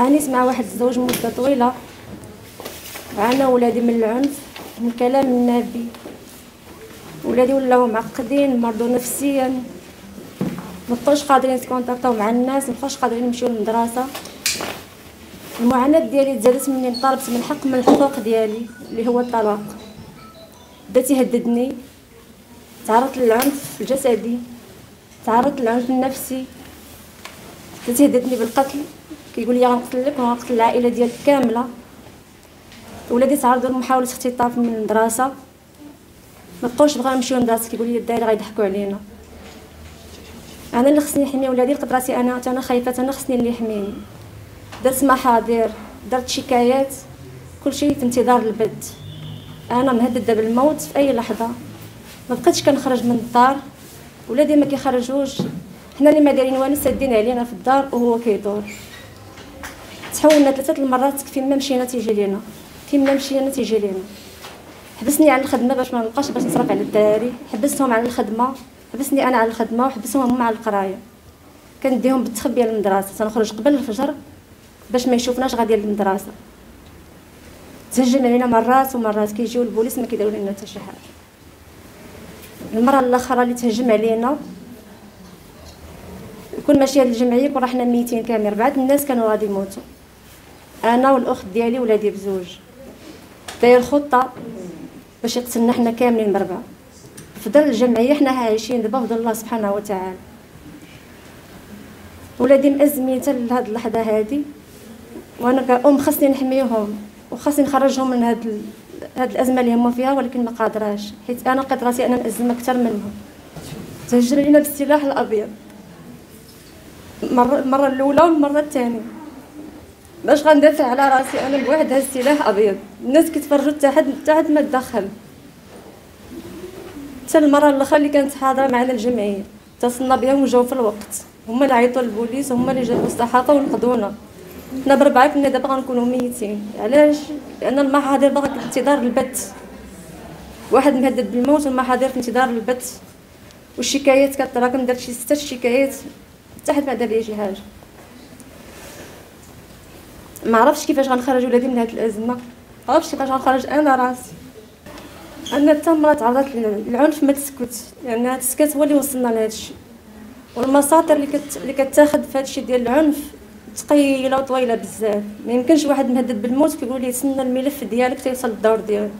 عانيت مع واحد الزوج مده طويله، عانى ولادي من العنف، من كلام النبي. ولادي ولاو معقدين، مرضوا نفسيا، مابقاوش قادرين يتكونتاكطاو مع الناس، مابقاوش قادرين يمشيو للمدرسه. المعاناه ديالي تزادت منين طلبت من الحقوق ديالي اللي هو الطلاق. بدا تيهددني، تعرضت للعنف الجسدي، تعرضت للعنف النفسي، بدا تيهددني بالقتل، كيقول لي غنقتل لك وغنقتل العائله ديالك كامله. ولادي تعرضوا لمحاوله اختطاف من المدرسه، مابقاوش بغاو يمشيو للمدرسه، كيقول لي الدراري غيضحكوا علينا. انا اللي خصني نحمي ولادي قدراتي، انا خايفه، انا خصني اللي يحميني. درت محاضر، درت شكايات، كلشي في انتظار البد. انا مهدده بالموت في اي لحظه، ما بقيتش كنخرج من الدار، ولادي ما كيخرجوش، حنا اللي ما دايرين والو، سادين علينا في الدار وهو كيدور. تحولنا 3 المرات، فين ما مشينا تيجي لينا، فين ما مشينا تيجي لينا. حبسني على الخدمه باش ما نلقاش باش نصرف على الدراري، حبستهم على الخدمه، حبسني انا على الخدمه وحبسهم هم على القرايه. كنديهم بالتخبيه للمدرسه، تنخرج قبل الفجر باش ما يشوفناش غادي للمدرسه. تهجم علينا مرات ومرات، كيجيو البوليس ما كيديروا لنا حتى شي حاجه. المره الاخرى اللي تهجم علينا كون ماشيه للجمعيه، كون رحنا ميتين كامل، 4 الناس كانوا غادي يموتوا، انا والاخت ديالي ولادي بزوج. داير خطه باش يقتلنا حنا كاملين 4. في دار الجمعيه حنا عايشين دابا بفضل الله سبحانه وتعالى. ولادي مأزمين حتى لهاد اللحظه هادي، وانا كأم خاصني نحميهم وخاصني نخرجهم من هاد الازمه اللي هما فيها، ولكن ما قادراش، حيت انا لقيت راسي انا مأزمه اكثر منهم. تهجم علينا بالسلاح الابيض المره الاولى والمره الثانيه. باش غندافع على راسي انا بواحد هاد السلاح ابيض، الناس كيتفرجوا حتى حد ما تدخل. حتى المره الاخرى اللي كانت حاضره معنا الجمعيه، اتصلنا بهم وجاو في الوقت، هما اللي عيطوا للبوليس، هما اللي جابوا الصحافه ونقضونا. حنا ب4 كنا دابا غنكونوا ميتين. علاش؟ لان المحاضر باغا في انتظار البت، واحد مهدد بالموت والمحاضر في انتظار البت، والشكايات كتراكم، درت شي 6 شكايات حتى حد ما دار لي شي حاجه. ما عرفتش كيفاش غنخرج ولادي من هاد الازمه، ما عرفتش كيفاش غنخرج انا راسي. انا حتى مرة تعرضت للعنف ما تسكت، لان هاد السكات هو اللي وصلنا لهاد الشيء. والمساطر اللي كتاخذ في هاد الشيء ديال العنف ثقيله وطويله بزاف. ما يمكنش واحد مهدد بالموت كيقول لي تسنى الملف ديالك حتى يوصل للدور ديالو.